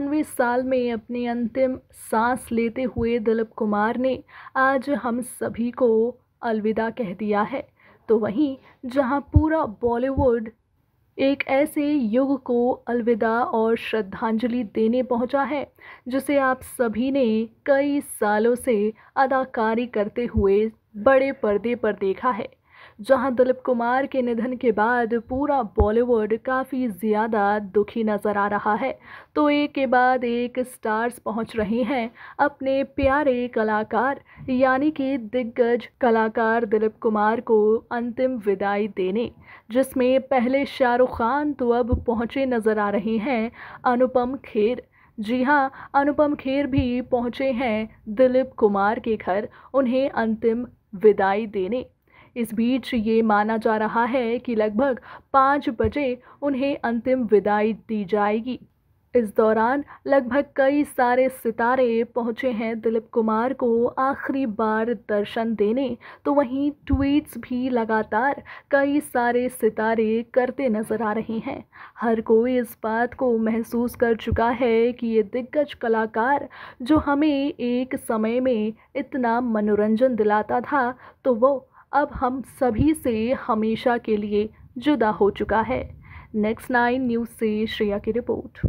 98 साल में अपनी अंतिम सांस लेते हुए दिलीप कुमार ने आज हम सभी को अलविदा कह दिया है। तो वहीं जहां पूरा बॉलीवुड एक ऐसे युग को अलविदा और श्रद्धांजलि देने पहुंचा है जिसे आप सभी ने कई सालों से अदाकारी करते हुए बड़े पर्दे पर देखा है। जहां दिलीप कुमार के निधन के बाद पूरा बॉलीवुड काफ़ी ज़्यादा दुखी नज़र आ रहा है। तो एक के बाद एक स्टार्स पहुंच रहे हैं अपने प्यारे कलाकार यानी कि दिग्गज कलाकार दिलीप कुमार को अंतिम विदाई देने, जिसमें पहले शाहरुख खान तो अब पहुंचे नज़र आ रहे हैं अनुपम खेर। जी हां, अनुपम खेर भी पहुंचे हैं दिलीप कुमार के घर उन्हें अंतिम विदाई देने। इस बीच ये माना जा रहा है कि लगभग 5 बजे उन्हें अंतिम विदाई दी जाएगी। इस दौरान लगभग कई सारे सितारे पहुंचे हैं दिलीप कुमार को आखिरी बार दर्शन देने। तो वहीं ट्वीट्स भी लगातार कई सारे सितारे करते नज़र आ रहे हैं। हर कोई इस बात को महसूस कर चुका है कि ये दिग्गज कलाकार जो हमें एक समय में इतना मनोरंजन दिलाता था, तो वो अब हम सभी से हमेशा के लिए जुदा हो चुका है। नेक्स्ट 9 न्यूज से श्रेया की रिपोर्ट।